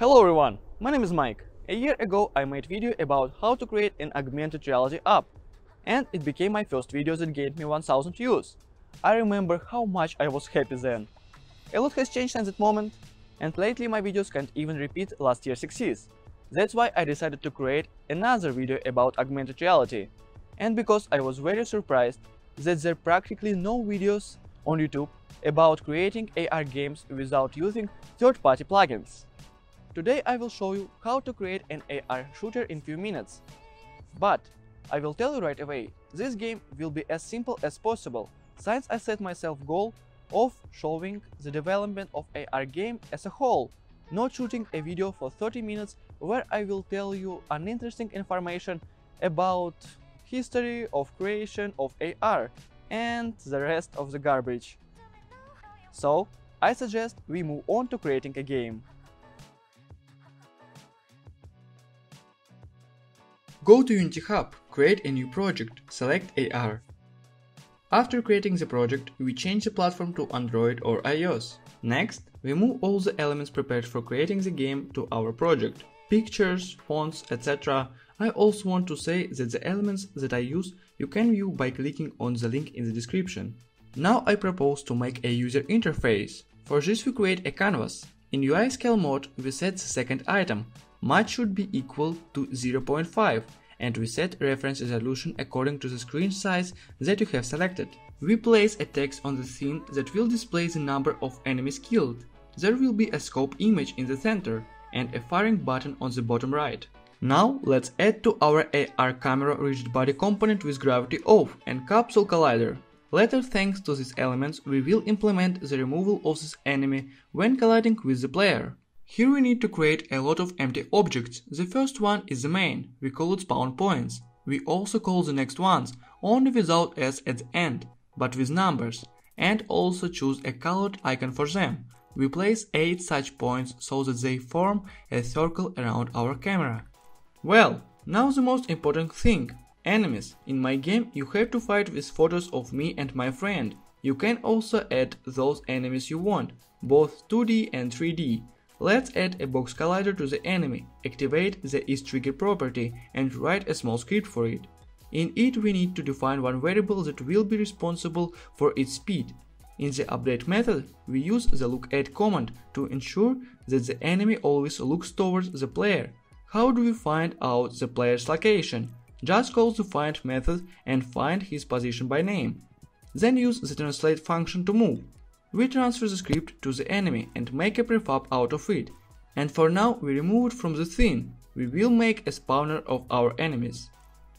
Hello everyone, my name is Mike. A year ago I made video about how to create an augmented reality app, and it became my first video that gave me 1000 views. I remember how much I was happy then. A lot has changed since that moment, and lately my videos can't even repeat last year's success. That's why I decided to create another video about augmented reality, and because I was very surprised that there are practically no videos on YouTube about creating AR games without using third-party plugins. Today I will show you how to create an AR shooter in few minutes. But I will tell you right away, this game will be as simple as possible, since I set myself goal of showing the development of AR game as a whole, not shooting a video for 30 minutes where I will tell you uninteresting information about history of creation of AR and the rest of the garbage. So I suggest we move on to creating a game. Go to Unity Hub, create a new project, select AR. After creating the project, we change the platform to Android or iOS. Next, we move all the elements prepared for creating the game to our project. Pictures, fonts, etc. I also want to say that the elements that I use you can view by clicking on the link in the description. Now I propose to make a user interface. For this we create a canvas. In UI scale mode we set the second item. Match should be equal to 0.5, and we set reference resolution according to the screen size that you have selected. We place a text on the scene that will display the number of enemies killed. There will be a scope image in the center and a firing button on the bottom right. Now let's add to our AR camera rigid body component with gravity off and capsule collider. Later, thanks to these elements, we will implement the removal of this enemy when colliding with the player. Here we need to create a lot of empty objects. The first one is the main, we call it spawn points. We also call the next ones, only without S at the end, but with numbers, and also choose a colored icon for them. We place 8 such points so that they form a circle around our camera. Well, now the most important thing, enemies. In my game you have to fight with photos of me and my friend. You can also add those enemies you want, both 2D and 3D. Let's add a box collider to the enemy, activate the isTrigger property and write a small script for it. In it we need to define one variable that will be responsible for its speed. In the update method we use the look@ command to ensure that the enemy always looks towards the player. How do we find out the player's location? Just call the find method and find his position by name. Then use the translate function to move. We transfer the script to the enemy and make a prefab out of it. And for now we remove it from the scene. We will make a spawner of our enemies.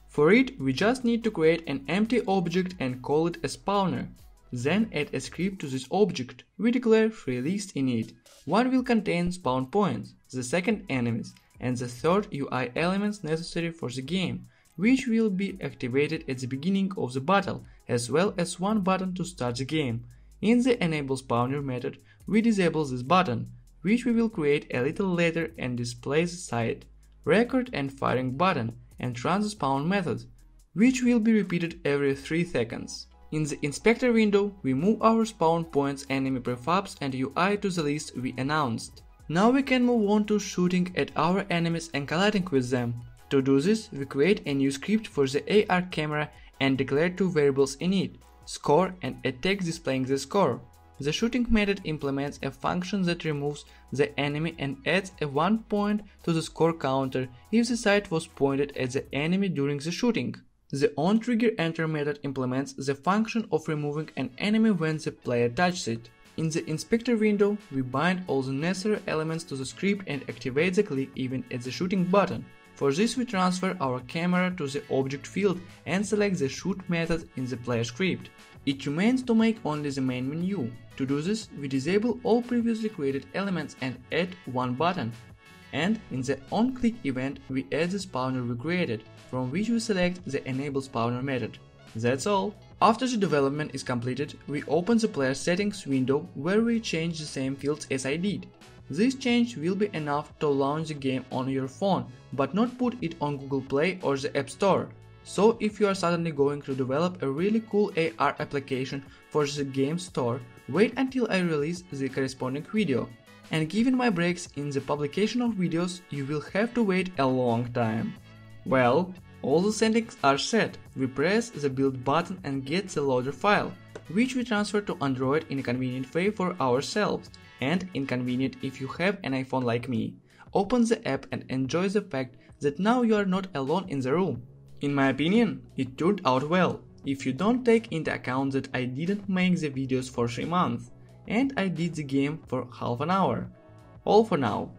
For it we just need to create an empty object and call it a spawner. Then add a script to this object. We declare three lists in it. One will contain spawn points, the second enemies, and the third UI elements necessary for the game, which will be activated at the beginning of the battle, as well as one button to start the game. In the enable spawner method we disable this button, which we will create a little later and display the sight, record and firing button, and run the spawn method, which will be repeated every 3 seconds. In the inspector window we move our spawn points, enemy prefabs and UI to the list we announced. Now we can move on to shooting at our enemies and colliding with them. To do this we create a new script for the AR camera and declare two variables in it. Score and a text displaying the score. The shooting method implements a function that removes the enemy and adds a 1 point to the score counter if the sight was pointed at the enemy during the shooting. The onTriggerEnter method implements the function of removing an enemy when the player touches it. In the inspector window we bind all the necessary elements to the script and activate the click event at the shooting button. For this we transfer our camera to the object field and select the shoot method in the player script. It remains to make only the main menu. To do this we disable all previously created elements and add one button. And in the onClick event we add the spawner we created, from which we select the enable spawner method. That's all. After the development is completed, we open the player settings window where we change the same fields as I did. This change will be enough to launch the game on your phone, but not put it on Google Play or the App Store. So if you are suddenly going to develop a really cool AR application for the game store, wait until I release the corresponding video. and given my breaks in the publication of videos, you will have to wait a long time. Well, all the settings are set, we press the build button and get the loader file, which we transfer to Android in a convenient way for ourselves, and inconvenient if you have an iPhone like me. Open the app and enjoy the fact that now you are not alone in the room. In my opinion, it turned out well, if you don't take into account that I didn't make the videos for 3 months, and I did the game for half an hour. All for now.